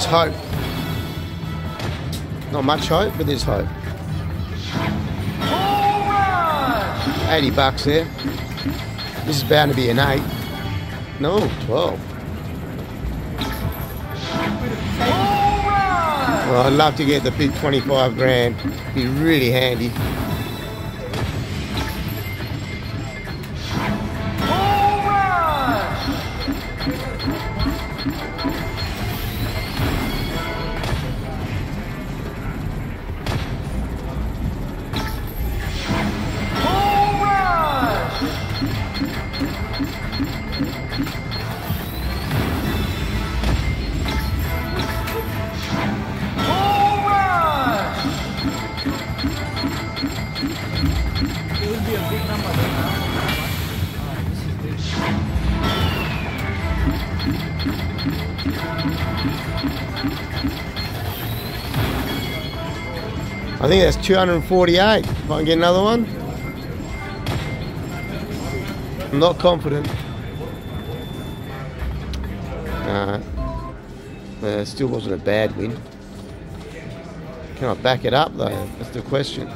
There's hope. Not much hope, but there's hope. $80 there. This is bound to be an 8. No, 12. Well, I'd love to get the big 25 grand. Be really handy. I think that's 248. If I can get another one, I'm not confident. But it still wasn't a bad win. Can I back it up though? That's the question.